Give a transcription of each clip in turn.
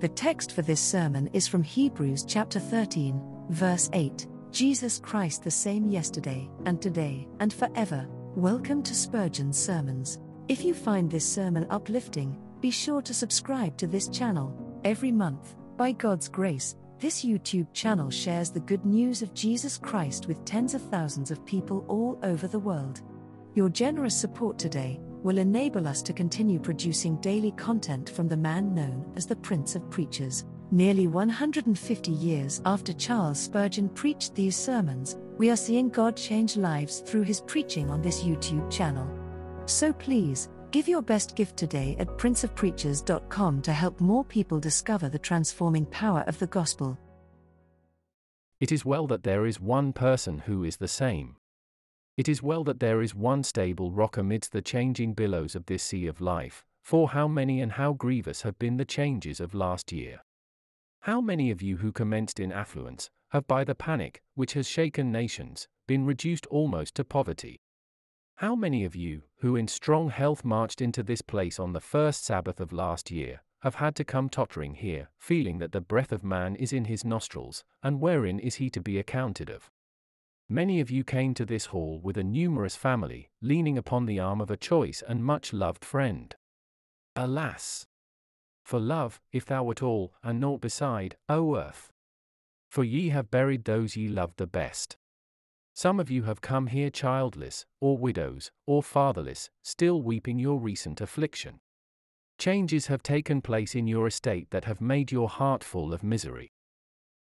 The text for this sermon is from Hebrews chapter 13, verse 8. Jesus Christ the same yesterday, and today, and forever. Welcome to Spurgeon's Sermons. If you find this sermon uplifting, be sure to subscribe to this channel. Every month, by God's grace, this YouTube channel shares the good news of Jesus Christ with tens of thousands of people all over the world. Your generous support today will enable us to continue producing daily content from the man known as the Prince of Preachers. Nearly 150 years after Charles Spurgeon preached these sermons, we are seeing God change lives through his preaching on this YouTube channel. So please, give your best gift today at princeofpreachers.com to help more people discover the transforming power of the gospel. It is well that there is one person who is the same. It is well that there is one stable rock amidst the changing billows of this sea of life, for how many and how grievous have been the changes of last year. How many of you who commenced in affluence, have by the panic, which has shaken nations, been reduced almost to poverty? How many of you, who in strong health marched into this place on the first Sabbath of last year, have had to come tottering here, feeling that the breath of man is in his nostrils, and wherein is he to be accounted of? Many of you came to this hall with a numerous family, leaning upon the arm of a choice and much-loved friend. Alas! For love, if thou wert all, and naught beside, O earth! For ye have buried those ye loved the best. Some of you have come here childless, or widows, or fatherless, still weeping your recent affliction. Changes have taken place in your estate that have made your heart full of misery.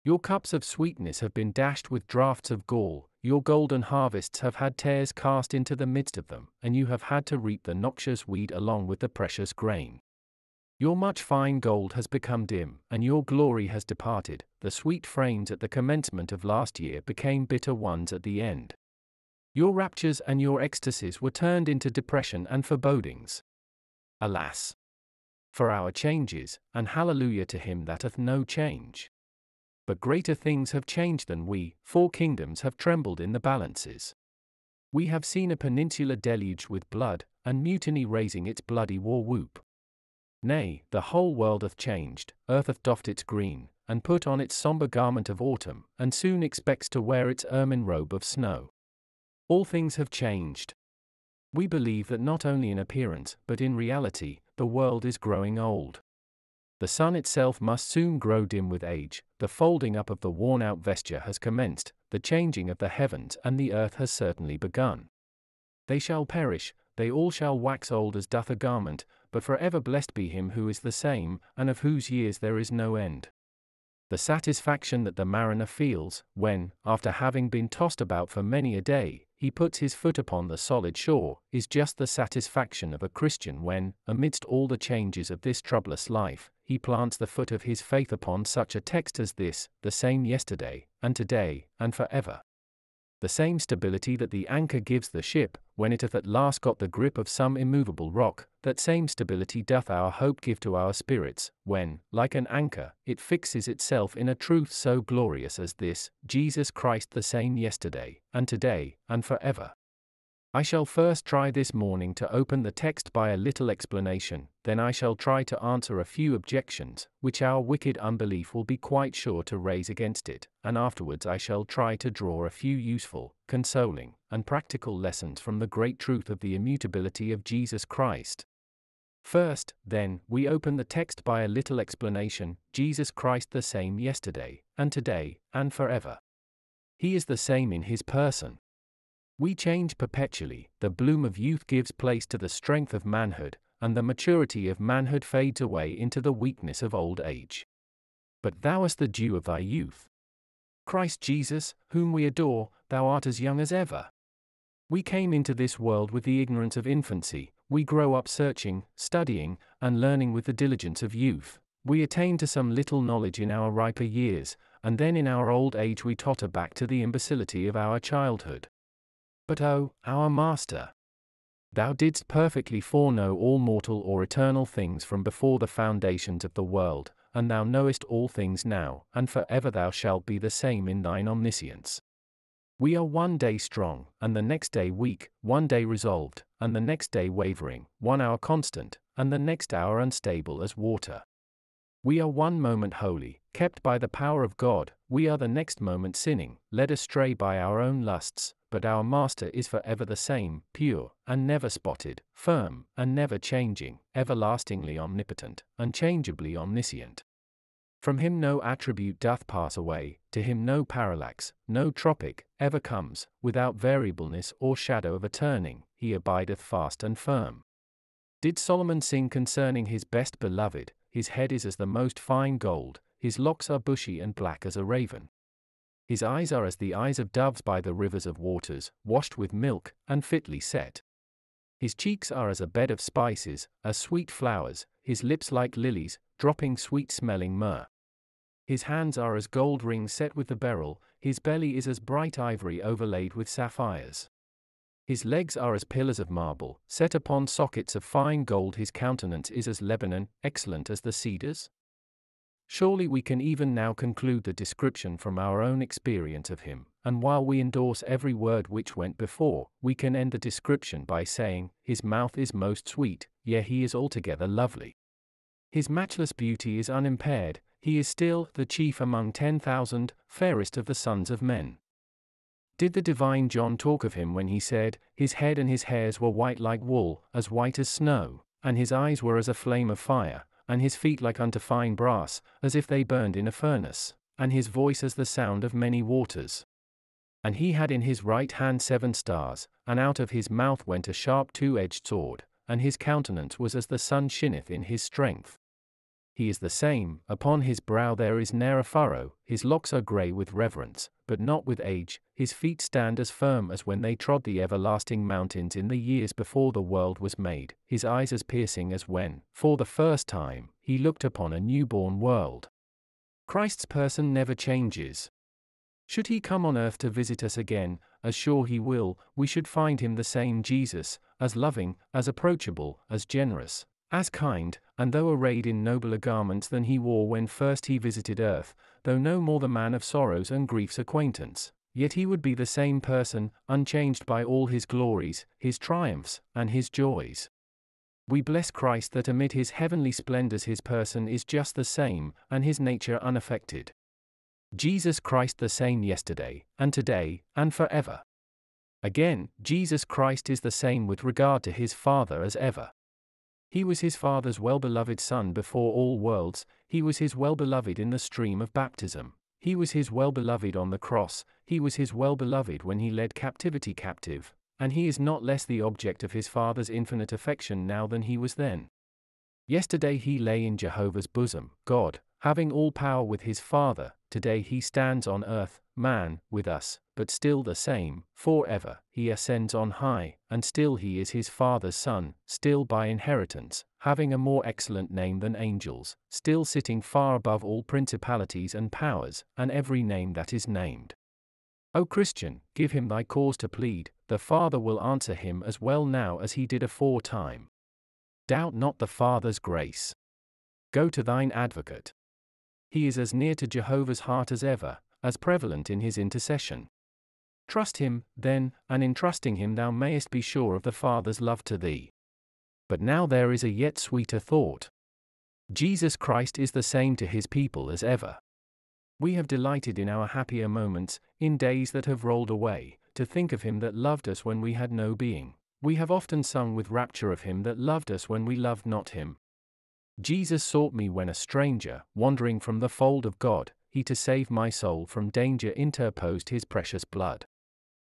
Your cups of sweetness have been dashed with draughts of gall, your golden harvests have had tares cast into the midst of them, and you have had to reap the noxious weed along with the precious grain. Your much fine gold has become dim, and your glory has departed. The sweet frames at the commencement of last year became bitter ones at the end. Your raptures and your ecstasies were turned into depression and forebodings. Alas! For our changes, and hallelujah to him that hath no change. But greater things have changed than we, for kingdoms have trembled in the balances. We have seen a peninsula deluged with blood, and mutiny raising its bloody war whoop. Nay, the whole world hath changed, earth hath doffed its green, and put on its sombre garment of autumn, and soon expects to wear its ermine robe of snow. All things have changed. We believe that not only in appearance, but in reality, the world is growing old. The sun itself must soon grow dim with age, the folding up of the worn-out vesture has commenced, the changing of the heavens and the earth has certainly begun. They shall perish, they all shall wax old as doth a garment, but forever blessed be him who is the same, and of whose years there is no end. The satisfaction that the mariner feels, when, after having been tossed about for many a day, he puts his foot upon the solid shore, is just the satisfaction of a Christian when, amidst all the changes of this troublous life, he plants the foot of his faith upon such a text as this, the same yesterday, and today, and forever. The same stability that the anchor gives the ship, when it hath at last got the grip of some immovable rock, that same stability doth our hope give to our spirits, when, like an anchor, it fixes itself in a truth so glorious as this, Jesus Christ the same yesterday, and today, and forever. I shall first try this morning to open the text by a little explanation, then I shall try to answer a few objections, which our wicked unbelief will be quite sure to raise against it, and afterwards I shall try to draw a few useful, consoling, and practical lessons from the great truth of the immutability of Jesus Christ. First, then, we open the text by a little explanation, Jesus Christ the same yesterday, and today, and forever. He is the same in his person. We change perpetually, the bloom of youth gives place to the strength of manhood, and the maturity of manhood fades away into the weakness of old age. But thou hast the dew of thy youth. Christ Jesus, whom we adore, thou art as young as ever. We came into this world with the ignorance of infancy, we grow up searching, studying, and learning with the diligence of youth. We attain to some little knowledge in our riper years, and then in our old age we totter back to the imbecility of our childhood. But O, our Master! Thou didst perfectly foreknow all mortal or eternal things from before the foundations of the world, and thou knowest all things now, and forever thou shalt be the same in thine omniscience. We are one day strong, and the next day weak, one day resolved, and the next day wavering, 1 hour constant, and the next hour unstable as water. We are one moment holy, kept by the power of God, we are the next moment sinning, led astray by our own lusts, but our Master is forever the same, pure, and never spotted, firm, and never changing, everlastingly omnipotent, unchangeably omniscient. From him no attribute doth pass away, to him no parallax, no tropic, ever comes, without variableness or shadow of a turning, he abideth fast and firm. Did Solomon sing concerning his best beloved, his head is as the most fine gold, his locks are bushy and black as a raven. His eyes are as the eyes of doves by the rivers of waters, washed with milk, and fitly set. His cheeks are as a bed of spices, as sweet flowers, his lips like lilies, dropping sweet-smelling myrrh. His hands are as gold rings set with the beryl, his belly is as bright ivory overlaid with sapphires. His legs are as pillars of marble, set upon sockets of fine gold, his countenance is as Lebanon, excellent as the cedars. Surely we can even now conclude the description from our own experience of him, and while we endorse every word which went before, we can end the description by saying, his mouth is most sweet, yea, he is altogether lovely. His matchless beauty is unimpaired, he is still the chief among 10,000, fairest of the sons of men. Did the divine John talk of him when he said, his head and his hairs were white like wool, as white as snow, and his eyes were as a flame of fire, and his feet like unto fine brass, as if they burned in a furnace, and his voice as the sound of many waters. And he had in his right hand 7 stars, and out of his mouth went a sharp 2-edged sword, and his countenance was as the sun shineth in his strength. He is the same, upon his brow there is ne'er a furrow, his locks are grey with reverence, but not with age, his feet stand as firm as when they trod the everlasting mountains in the years before the world was made, his eyes as piercing as when, for the first time, he looked upon a newborn world. Christ's person never changes. Should he come on earth to visit us again, as sure he will, we should find him the same Jesus, as loving, as approachable, as generous, as kind, and though arrayed in nobler garments than he wore when first he visited earth, though no more the man of sorrows and grief's acquaintance, yet he would be the same person, unchanged by all his glories, his triumphs, and his joys. We bless Christ that amid his heavenly splendors his person is just the same, and his nature unaffected. Jesus Christ the same yesterday, and today, and forever. Again, Jesus Christ is the same with regard to his Father as ever. He was his Father's well-beloved Son before all worlds, he was his well-beloved in the stream of baptism, he was his well-beloved on the cross, he was his well-beloved when he led captivity captive, and he is not less the object of his Father's infinite affection now than he was then. Yesterday he lay in Jehovah's bosom, God, having all power with his Father, today he stands on earth, man, with us, but still the same, forever, he ascends on high, and still he is his Father's Son, still by inheritance, having a more excellent name than angels, still sitting far above all principalities and powers, and every name that is named. O Christian, give him thy cause to plead, the Father will answer him as well now as he did aforetime. Doubt not the Father's grace. Go to thine advocate. He is as near to Jehovah's heart as ever, as prevalent in his intercession. Trust him, then, and in trusting him thou mayest be sure of the Father's love to thee. But now there is a yet sweeter thought. Jesus Christ is the same to his people as ever. We have delighted in our happier moments, in days that have rolled away, to think of him that loved us when we had no being. We have often sung with rapture of him that loved us when we loved not him. Jesus sought me when a stranger, wandering from the fold of God, he to save my soul from danger interposed his precious blood.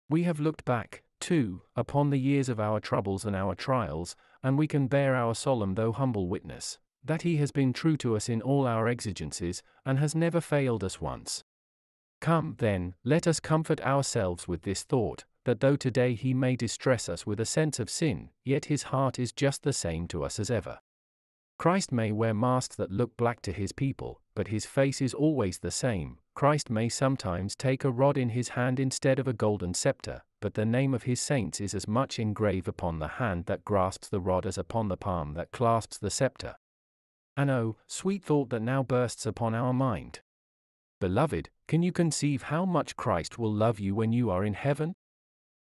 We have looked back, too, upon the years of our troubles and our trials, and we can bear our solemn though humble witness, that he has been true to us in all our exigencies, and has never failed us once. Come, then, let us comfort ourselves with this thought, that though today he may distress us with a sense of sin, yet his heart is just the same to us as ever. Christ may wear masks that look black to his people, but his face is always the same. Christ may sometimes take a rod in his hand instead of a golden scepter, but the name of his saints is as much engraved upon the hand that grasps the rod as upon the palm that clasps the scepter. And oh, sweet thought that now bursts upon our mind. Beloved, can you conceive how much Christ will love you when you are in heaven?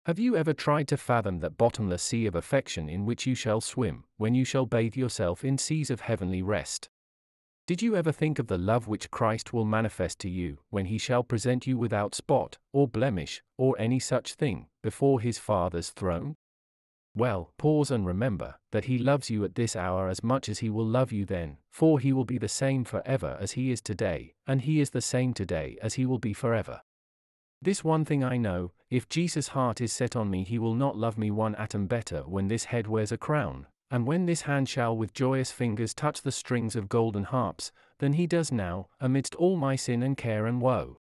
Have you ever tried to fathom that bottomless sea of affection in which you shall swim, when you shall bathe yourself in seas of heavenly rest? Did you ever think of the love which Christ will manifest to you, when he shall present you without spot, or blemish, or any such thing, before his Father's throne? Well, pause and remember, that he loves you at this hour as much as he will love you then, for he will be the same forever as he is today, and he is the same today as he will be forever. This one thing I know, if Jesus' heart is set on me, he will not love me one atom better when this head wears a crown, and when this hand shall with joyous fingers touch the strings of golden harps, than he does now, amidst all my sin and care and woe.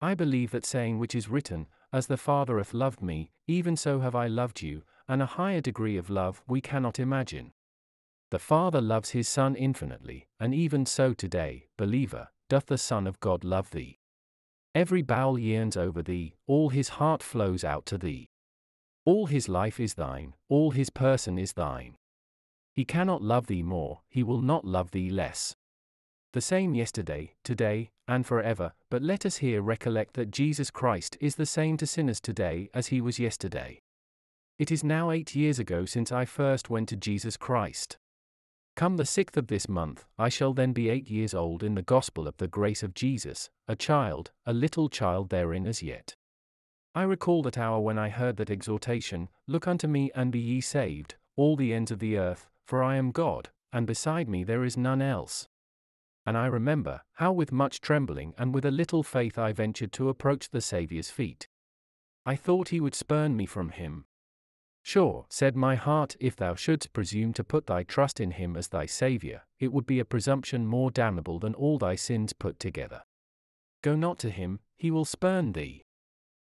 I believe that saying which is written, As the Father hath loved me, even so have I loved you, and a higher degree of love we cannot imagine. The Father loves his Son infinitely, and even so today, believer, doth the Son of God love thee. Every bowel yearns over thee, all his heart flows out to thee. All his life is thine, all his person is thine. He cannot love thee more, he will not love thee less. The same yesterday, today, and forever, but let us here recollect that Jesus Christ is the same to sinners today as he was yesterday. It is now 8 years ago since I first went to Jesus Christ. Come the 6th of this month, I shall then be 8 years old in the gospel of the grace of Jesus, a child, a little child therein as yet. I recall that hour when I heard that exhortation, Look unto me and be ye saved, all the ends of the earth, for I am God, and beside me there is none else. And I remember, how with much trembling and with a little faith I ventured to approach the Saviour's feet. I thought he would spurn me from him. Sure, said my heart, if thou shouldst presume to put thy trust in him as thy Saviour, it would be a presumption more damnable than all thy sins put together. Go not to him, he will spurn thee.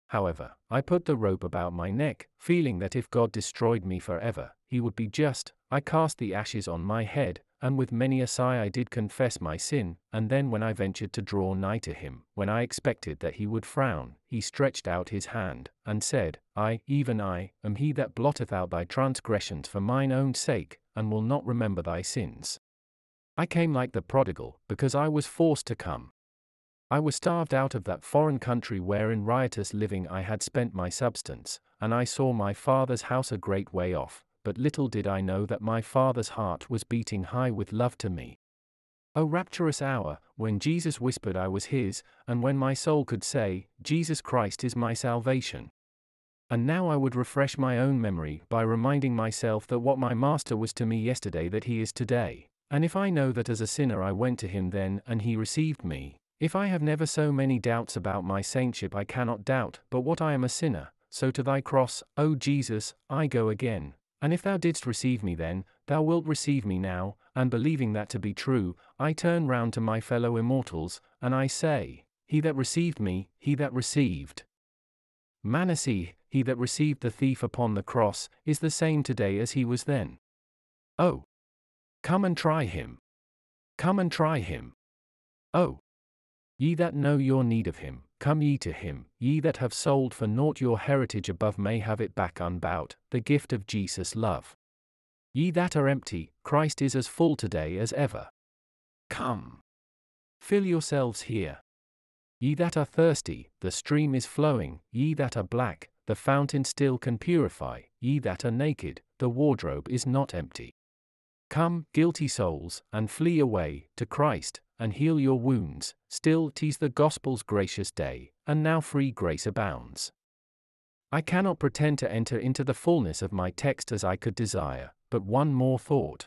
However, I put the rope about my neck, feeling that if God destroyed me forever, he would be just. I cast the ashes on my head, and with many a sigh I did confess my sin, and then when I ventured to draw nigh to him, when I expected that he would frown, he stretched out his hand, and said, I, even I, am he that blotteth out thy transgressions for mine own sake, and will not remember thy sins. I came like the prodigal, because I was forced to come. I was starved out of that foreign country where in riotous living I had spent my substance, and I saw my Father's house a great way off, but little did I know that my Father's heart was beating high with love to me. O rapturous hour, when Jesus whispered I was his, and when my soul could say, Jesus Christ is my salvation. And now I would refresh my own memory by reminding myself that what my Master was to me yesterday that he is today, and if I know that as a sinner I went to him then and he received me, if I have never so many doubts about my saintship I cannot doubt but what I am a sinner, so to thy cross, O Jesus, I go again, and if thou didst receive me then, thou wilt receive me now, and believing that to be true, I turn round to my fellow immortals, and I say, He that received me, he that received Manasseh, he that received the thief upon the cross, is the same today as he was then. Oh! Come and try him! Come and try him! Oh! Ye that know your need of him, come ye to him, ye that have sold for naught your heritage above may have it back unbound, the gift of Jesus' love. Ye that are empty, Christ is as full today as ever. Come. Fill yourselves here. Ye that are thirsty, the stream is flowing, ye that are black, the fountain still can purify, ye that are naked, the wardrobe is not empty. Come, guilty souls, and flee away, to Christ, and heal your wounds, still 'tis the gospel's gracious day, and now free grace abounds. I cannot pretend to enter into the fullness of my text as I could desire, but one more thought.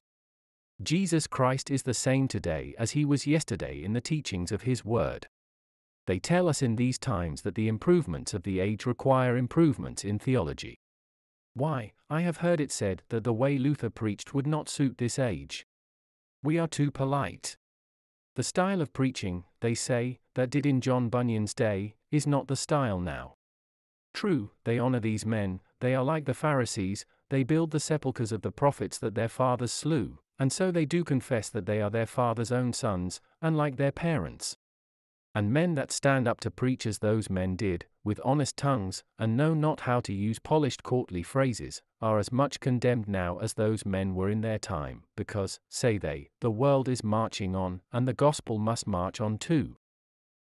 Jesus Christ is the same today as he was yesterday in the teachings of his word. They tell us in these times that the improvements of the age require improvements in theology. Why, I have heard it said that the way Luther preached would not suit this age. We are too polite. The style of preaching, they say, that did in John Bunyan's day, is not the style now. True, they honor these men, they are like the Pharisees, they build the sepulchres of the prophets that their fathers slew, and so they do confess that they are their father's own sons, and like their parents. And men that stand up to preach as those men did, with honest tongues, and know not how to use polished courtly phrases, are as much condemned now as those men were in their time, because, say they, the world is marching on, and the gospel must march on too.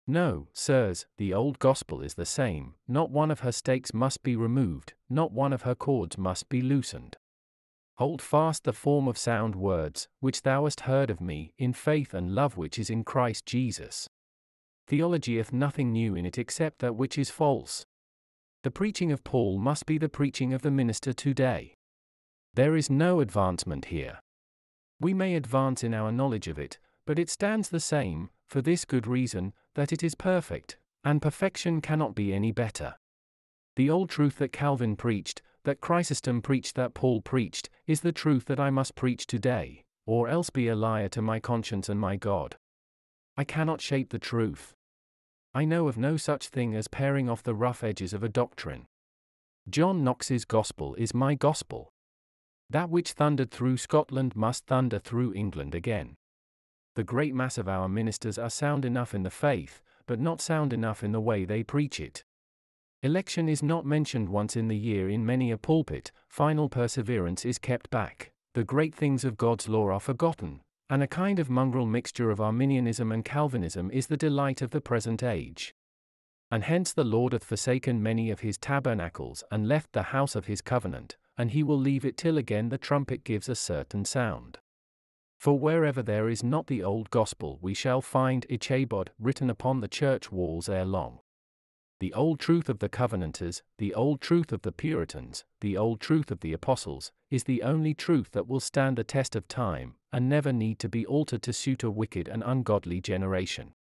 No, sirs, the old gospel is the same, not one of her stakes must be removed, not one of her cords must be loosened. Hold fast the form of sound words, which thou hast heard of me, in faith and love which is in Christ Jesus. Theology hath nothing new in it except that which is false. The preaching of Paul must be the preaching of the minister today. There is no advancement here. We may advance in our knowledge of it, but it stands the same, for this good reason, that it is perfect, and perfection cannot be any better. The old truth that Calvin preached, that Chrysostom preached, that Paul preached, is the truth that I must preach today, or else be a liar to my conscience and my God. I cannot shape the truth. I know of no such thing as paring off the rough edges of a doctrine. John Knox's gospel is my gospel. That which thundered through Scotland must thunder through England again. The great mass of our ministers are sound enough in the faith, but not sound enough in the way they preach it. Election is not mentioned once in the year in many a pulpit, final perseverance is kept back, the great things of God's law are forgotten, and a kind of mongrel mixture of Arminianism and Calvinism is the delight of the present age. And hence the Lord hath forsaken many of his tabernacles and left the house of his covenant, and he will leave it till again the trumpet gives a certain sound. For wherever there is not the old gospel we shall find Ichabod written upon the church walls ere long. The old truth of the Covenanters, the old truth of the Puritans, the old truth of the Apostles, is the only truth that will stand the test of time, and never need to be altered to suit a wicked and ungodly generation.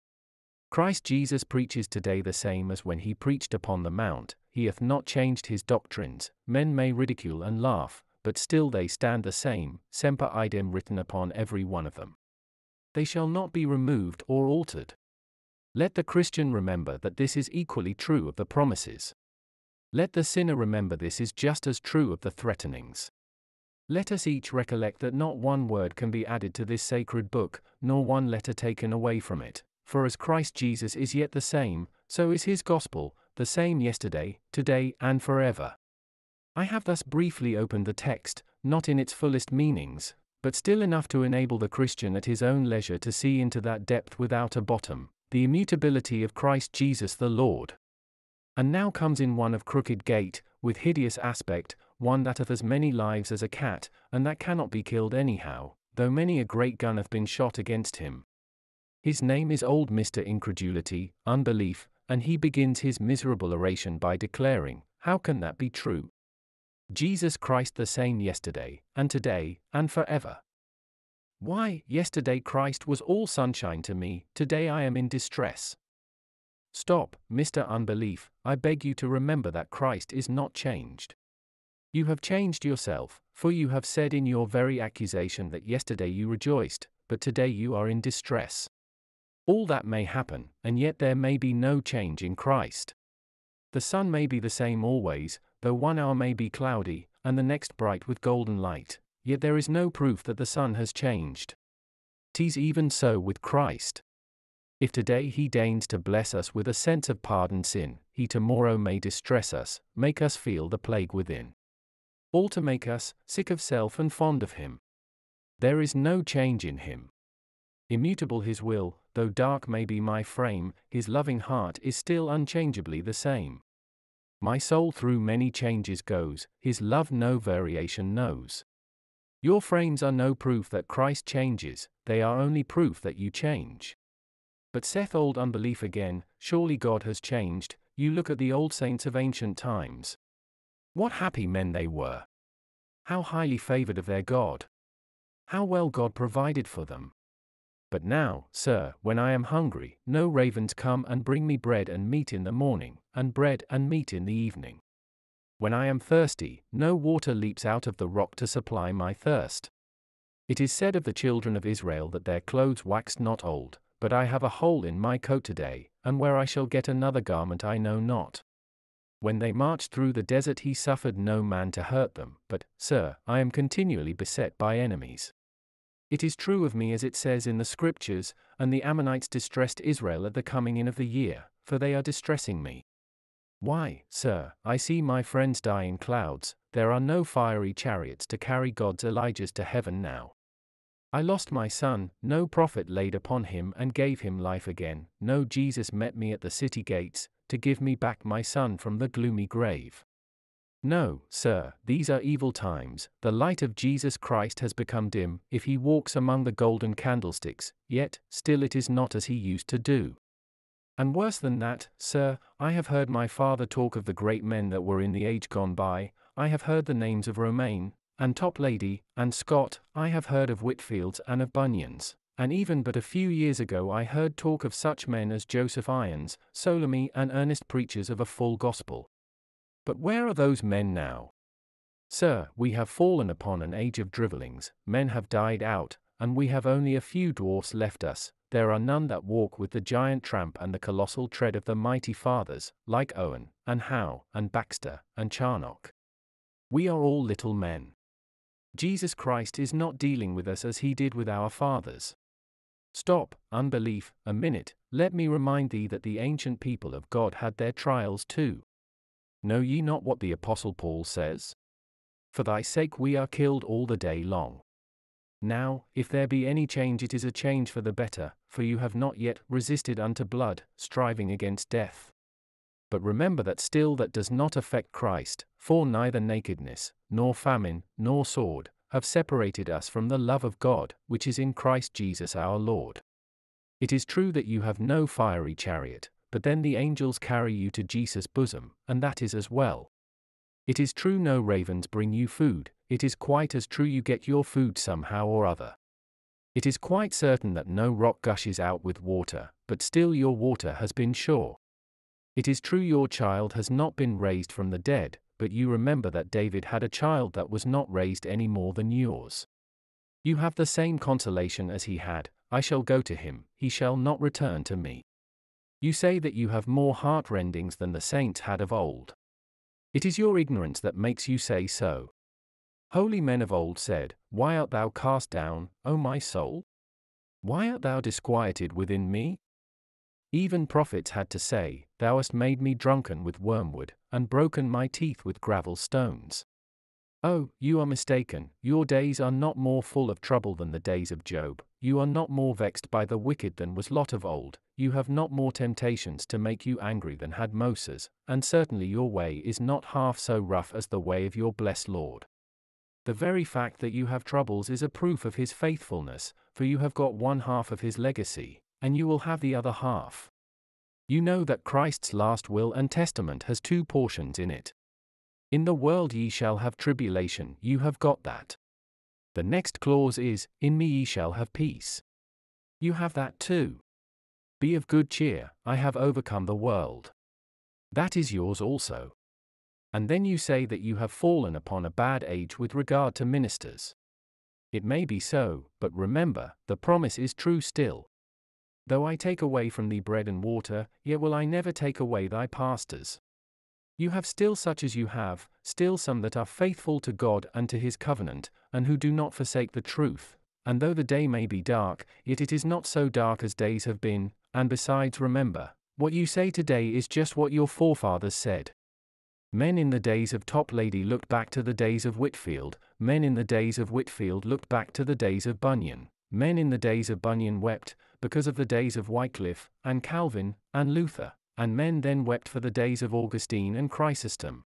Christ Jesus preaches today the same as when he preached upon the mount, he hath not changed his doctrines, men may ridicule and laugh, but still they stand the same, semper idem written upon every one of them. They shall not be removed or altered. Let the Christian remember that this is equally true of the promises. Let the sinner remember this is just as true of the threatenings. Let us each recollect that not one word can be added to this sacred book, nor one letter taken away from it, for as Christ Jesus is yet the same, so is his gospel, the same yesterday, today, and forever. I have thus briefly opened the text, not in its fullest meanings, but still enough to enable the Christian at his own leisure to see into that depth without a bottom, the immutability of Christ Jesus the Lord. And now comes in one of crooked gait, with hideous aspect, one that hath as many lives as a cat, and that cannot be killed anyhow, though many a great gun hath been shot against him. His name is old Mr. Incredulity, Unbelief, and he begins his miserable oration by declaring, how can that be true? Jesus Christ the same yesterday, and today, and forever. Why, yesterday Christ was all sunshine to me, today I am in distress. Stop, Mr. Unbelief, I beg you to remember that Christ is not changed. You have changed yourself, for you have said in your very accusation that yesterday you rejoiced, but today you are in distress. All that may happen, and yet there may be no change in Christ. The sun may be the same always, though 1 hour may be cloudy, and the next bright with golden light, yet there is no proof that the sun has changed. 'Tis even so with Christ. If today he deigns to bless us with a sense of pardoned sin, he tomorrow may distress us, make us feel the plague within. All to make us sick of self and fond of him. There is no change in him. Immutable his will, though dark may be my frame, his loving heart is still unchangeably the same. My soul through many changes goes, his love no variation knows. Your frames are no proof that Christ changes, they are only proof that you change. But saith old Unbelief again, surely God has changed, you look at the old saints of ancient times. What happy men they were! How highly favored of their God! How well God provided for them! But now, sir, when I am hungry, no ravens come and bring me bread and meat in the morning, and bread and meat in the evening. When I am thirsty, no water leaps out of the rock to supply my thirst. It is said of the children of Israel that their clothes waxed not old, but I have a hole in my coat today, and where I shall get another garment I know not. When they marched through the desert he suffered no man to hurt them, but, sir, I am continually beset by enemies. It is true of me as it says in the Scriptures, and the Ammonites distressed Israel at the coming in of the year, for they are distressing me. Why, sir, I see my friends die in clouds, there are no fiery chariots to carry God's Elijahs to heaven now. I lost my son, no prophet laid upon him and gave him life again, no Jesus met me at the city gates, to give me back my son from the gloomy grave. No, sir, these are evil times, the light of Jesus Christ has become dim. If he walks among the golden candlesticks, yet, still it is not as he used to do. And worse than that, sir, I have heard my father talk of the great men that were in the age gone by. I have heard the names of Romaine, and Toplady, and Scott. I have heard of Whitfields and of Bunyan's, and even but a few years ago I heard talk of such men as Joseph Irons, Solomon, and earnest preachers of a full gospel. But where are those men now? Sir, we have fallen upon an age of drivellings, men have died out, and we have only a few dwarfs left us. There are none that walk with the giant tramp and the colossal tread of the mighty fathers, like Owen, and Howe, and Baxter, and Charnock. We are all little men. Jesus Christ is not dealing with us as he did with our fathers. Stop, unbelief, a minute, let me remind thee that the ancient people of God had their trials too. Know ye not what the Apostle Paul says? For thy sake we are killed all the day long. Now, if there be any change, it is a change for the better, for you have not yet resisted unto blood, striving against death. But remember that still that does not affect Christ, for neither nakedness, nor famine, nor sword, have separated us from the love of God, which is in Christ Jesus our Lord. It is true that you have no fiery chariot, but then the angels carry you to Jesus' bosom, and that is as well. It is true no ravens bring you food, it is quite as true you get your food somehow or other. It is quite certain that no rock gushes out with water, but still your water has been sure. It is true your child has not been raised from the dead, but you remember that David had a child that was not raised any more than yours. You have the same consolation as he had. I shall go to him, he shall not return to me. You say that you have more heart-rendings than the saints had of old. It is your ignorance that makes you say so. Holy men of old said, Why art thou cast down, O my soul? Why art thou disquieted within me? Even prophets had to say, Thou hast made me drunken with wormwood, and broken my teeth with gravel stones. Oh, you are mistaken, your days are not more full of trouble than the days of Job, you are not more vexed by the wicked than was Lot of old, you have not more temptations to make you angry than had Moses, and certainly your way is not half so rough as the way of your blessed Lord. The very fact that you have troubles is a proof of his faithfulness, for you have got one half of his legacy, and you will have the other half. You know that Christ's last will and testament has two portions in it. In the world ye shall have tribulation, you have got that. The next clause is, In me ye shall have peace. You have that too. Be of good cheer, I have overcome the world. That is yours also. And then you say that you have fallen upon a bad age with regard to ministers. It may be so, but remember, the promise is true still. Though I take away from thee bread and water, yet will I never take away thy pastors. You have still such as you have, still some that are faithful to God and to his covenant, and who do not forsake the truth, and though the day may be dark, yet it is not so dark as days have been, and besides remember, what you say today is just what your forefathers said. Men in the days of Toplady looked back to the days of Whitfield, men in the days of Whitfield looked back to the days of Bunyan, men in the days of Bunyan wept, because of the days of Wycliffe, and Calvin, and Luther. And men then wept for the days of Augustine and Chrysostom.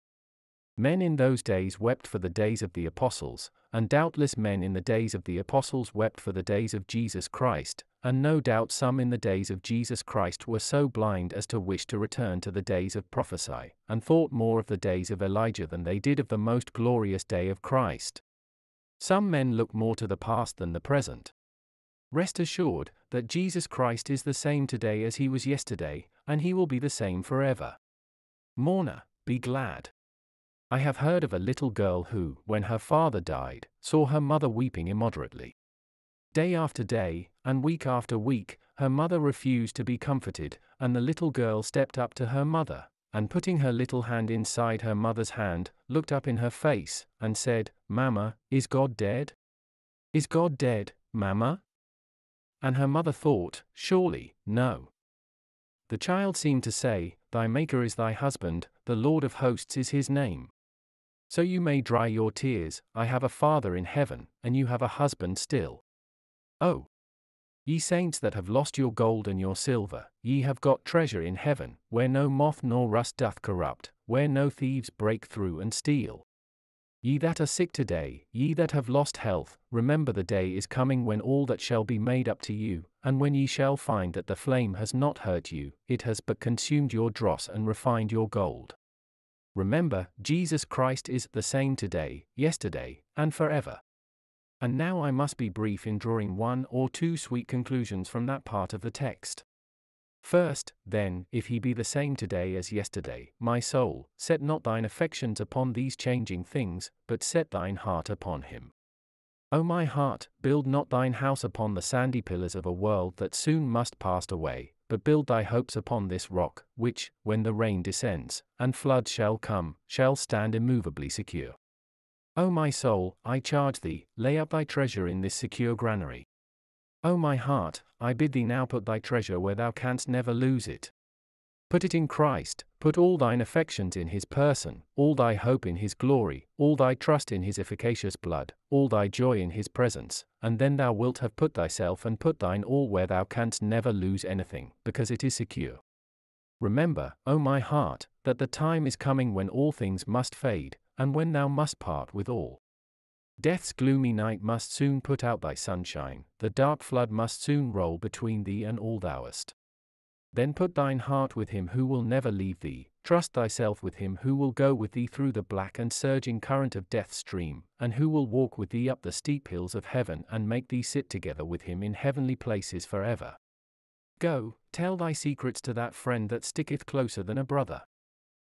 Men in those days wept for the days of the apostles, and doubtless men in the days of the apostles wept for the days of Jesus Christ, and no doubt some in the days of Jesus Christ were so blind as to wish to return to the days of prophecy, and thought more of the days of Elijah than they did of the most glorious day of Christ. Some men look more to the past than the present. Rest assured that Jesus Christ is the same today as he was yesterday, and he will be the same forever. Mourner, be glad. I have heard of a little girl who, when her father died, saw her mother weeping immoderately. Day after day, and week after week, her mother refused to be comforted, and the little girl stepped up to her mother, and putting her little hand inside her mother's hand, looked up in her face, and said, Mama, is God dead? Is God dead, Mama? And her mother thought, surely, no. The child seemed to say, Thy Maker is thy husband, the Lord of hosts is his name. So you may dry your tears, I have a Father in heaven, and you have a husband still. Oh! Ye saints that have lost your gold and your silver, ye have got treasure in heaven, where no moth nor rust doth corrupt, where no thieves break through and steal. Ye that are sick today, ye that have lost health, remember the day is coming when all that shall be made up to you, and when ye shall find that the flame has not hurt you, it has but consumed your dross and refined your gold. Remember, Jesus Christ is the same today, yesterday, and forever. And now I must be brief in drawing one or two sweet conclusions from that part of the text. First, then, if he be the same today as yesterday, my soul, set not thine affections upon these changing things, but set thine heart upon him. O my heart, build not thine house upon the sandy pillars of a world that soon must pass away, but build thy hopes upon this rock, which, when the rain descends, and floods shall come, shall stand immovably secure. O my soul, I charge thee, lay up thy treasure in this secure granary. O my heart, I bid thee now put thy treasure where thou canst never lose it. Put it in Christ, put all thine affections in his person, all thy hope in his glory, all thy trust in his efficacious blood, all thy joy in his presence, and then thou wilt have put thyself and put thine all where thou canst never lose anything, because it is secure. Remember, O my heart, that the time is coming when all things must fade, and when thou must part with all. Death's gloomy night must soon put out thy sunshine, the dark flood must soon roll between thee and all thou hast. Then put thine heart with him who will never leave thee, trust thyself with him who will go with thee through the black and surging current of death's stream, and who will walk with thee up the steep hills of heaven and make thee sit together with him in heavenly places forever. Go, tell thy secrets to that friend that sticketh closer than a brother.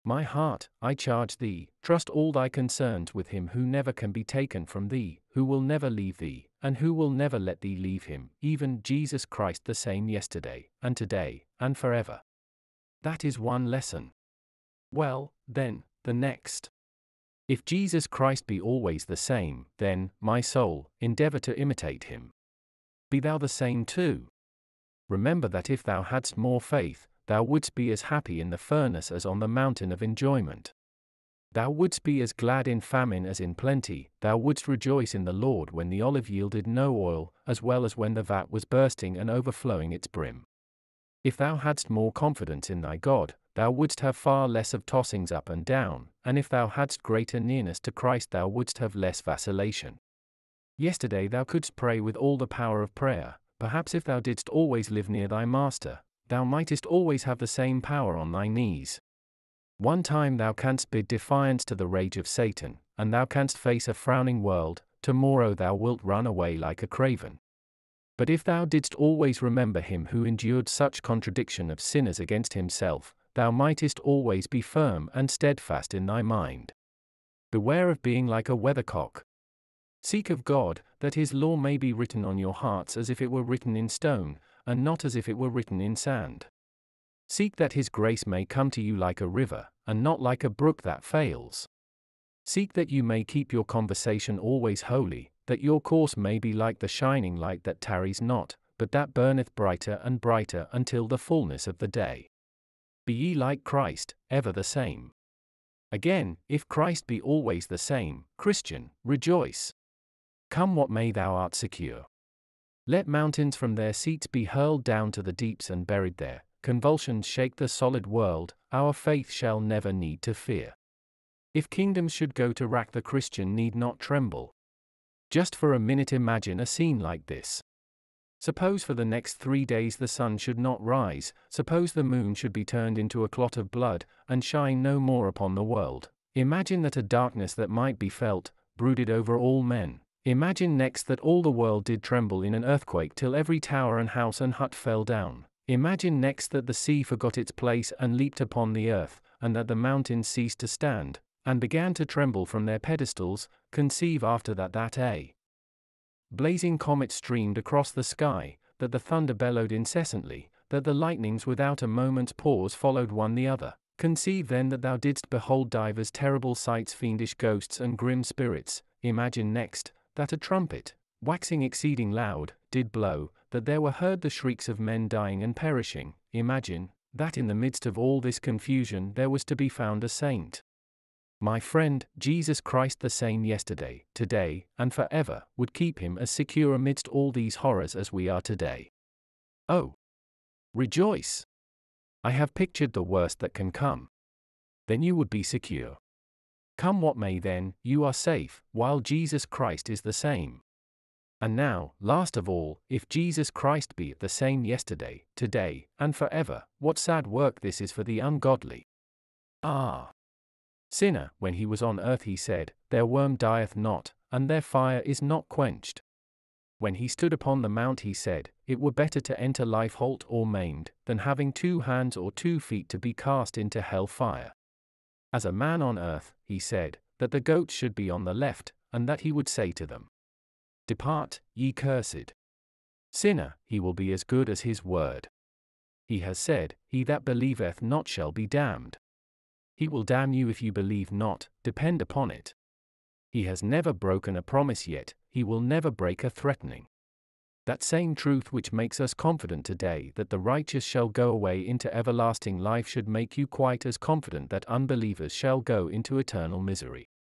My heart, I charge thee, trust all thy concerns with him who never can be taken from thee, who will never leave thee, and who will never let thee leave him, even Jesus Christ the same yesterday, and today, and forever. That is one lesson. Well, then, the next. If Jesus Christ be always the same, then, my soul, endeavor to imitate him. Be thou the same too. Remember that if thou hadst more faith, thou wouldst be as happy in the furnace as on the mountain of enjoyment. Thou wouldst be as glad in famine as in plenty, thou wouldst rejoice in the Lord when the olive yielded no oil, as well as when the vat was bursting and overflowing its brim. If thou hadst more confidence in thy God, thou wouldst have far less of tossings up and down, and if thou hadst greater nearness to Christ thou wouldst have less vacillation. Yesterday thou couldst pray with all the power of prayer, perhaps if thou didst always live near thy Master, thou mightest always have the same power on thy knees. One time thou canst bid defiance to the rage of Satan, and thou canst face a frowning world, tomorrow thou wilt run away like a craven. But if thou didst always remember him who endured such contradiction of sinners against himself, thou mightest always be firm and steadfast in thy mind. Beware of being like a weathercock. Seek of God, that his law may be written on your hearts as if it were written in stone, and not as if it were written in sand. Seek that his grace may come to you like a river, and not like a brook that fails. Seek that you may keep your conversation always holy, that your course may be like the shining light that tarries not, but that burneth brighter and brighter until the fullness of the day. Be ye like Christ, ever the same. Again, if Christ be always the same, Christian, rejoice. Come what may thou art secure. Let mountains from their seats be hurled down to the deeps and buried there, convulsions shake the solid world, our faith shall never need to fear. If kingdoms should go to rack, the Christian need not tremble. Just for a minute imagine a scene like this. Suppose for the next 3 days the sun should not rise, suppose the moon should be turned into a clot of blood, and shine no more upon the world. Imagine that a darkness that might be felt, brooded over all men. Imagine next that all the world did tremble in an earthquake till every tower and house and hut fell down. Imagine next that the sea forgot its place and leaped upon the earth, and that the mountains ceased to stand, and began to tremble from their pedestals. Conceive after that a blazing comet streamed across the sky, that the thunder bellowed incessantly, that the lightnings without a moment's pause followed one the other. Conceive then that thou didst behold divers terrible sights, fiendish ghosts and grim spirits. Imagine next that a trumpet, waxing exceeding loud, did blow, that there were heard the shrieks of men dying and perishing. Imagine that in the midst of all this confusion there was to be found a saint. My friend, Jesus Christ the same yesterday, today, and forever, would keep him as secure amidst all these horrors as we are today. Oh! Rejoice! I have pictured the worst that can come. then you would be secure. Come what may then, you are safe, while Jesus Christ is the same. And now, last of all, if Jesus Christ be the same yesterday, today, and forever, what sad work this is for the ungodly. Ah! Sinner, when he was on earth he said, their worm dieth not, and their fire is not quenched. When he stood upon the mount he said, it were better to enter life halt or maimed, than having 2 hands or 2 feet to be cast into hell fire. As a man on earth, he said, that the goats should be on the left, and that he would say to them, Depart, ye cursed. Sinner, he will be as good as his word. He has said, He that believeth not shall be damned. He will damn you if you believe not, depend upon it. He has never broken a promise yet, he will never break a threatening. That same truth which makes us confident today that the righteous shall go away into everlasting life should make you quite as confident that unbelievers shall go into eternal misery.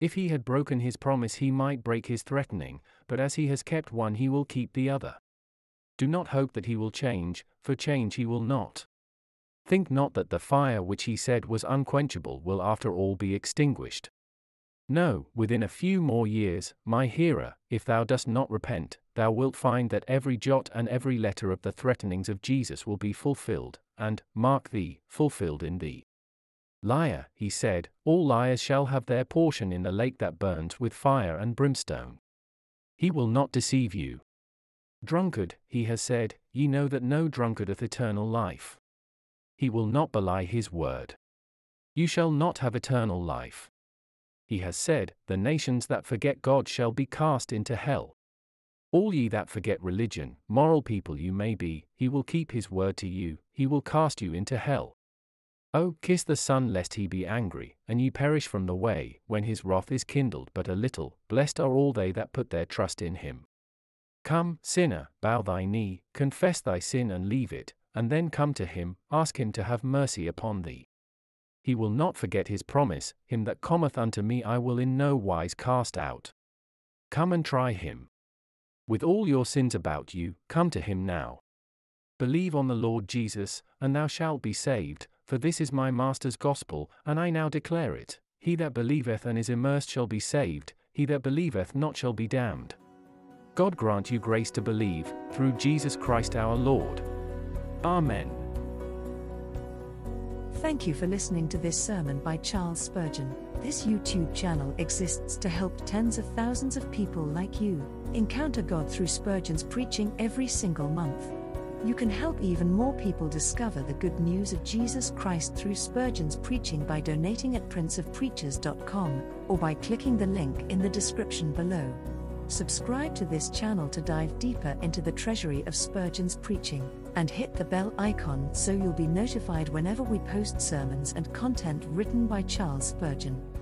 If he had broken his promise he might break his threatening, but as he has kept one he will keep the other. Do not hope that he will change, for change he will not. Think not that the fire which he said was unquenchable will after all be extinguished. No, within a few more years, my hearer, if thou dost not repent, thou wilt find that every jot and every letter of the threatenings of Jesus will be fulfilled, and, mark thee, fulfilled in thee. Liar, he said, all liars shall have their portion in the lake that burns with fire and brimstone. He will not deceive you. Drunkard, he has said, ye know that no drunkard hath eternal life. He will not belie his word. You shall not have eternal life. He has said, The nations that forget God shall be cast into hell. All ye that forget religion, moral people you may be, he will keep his word to you, he will cast you into hell. Oh, kiss the Son lest he be angry, and ye perish from the way, when his wrath is kindled but a little, blessed are all they that put their trust in him. Come, sinner, bow thy knee, confess thy sin and leave it, and then come to him, ask him to have mercy upon thee. He will not forget his promise, him that cometh unto me I will in no wise cast out. Come and try him. With all your sins about you, come to him now. Believe on the Lord Jesus, and thou shalt be saved, for this is my Master's gospel, and I now declare it, he that believeth and is immersed shall be saved, he that believeth not shall be damned. God grant you grace to believe, through Jesus Christ our Lord. Amen. Thank you for listening to this sermon by Charles Spurgeon. This YouTube channel exists to help tens of thousands of people like you encounter God through Spurgeon's preaching every single month. You can help even more people discover the good news of Jesus Christ through Spurgeon's preaching by donating at princeofpreachers.com or by clicking the link in the description below. Subscribe to this channel to dive deeper into the treasury of Spurgeon's preaching, and hit the bell icon so you'll be notified whenever we post sermons and content written by Charles Spurgeon.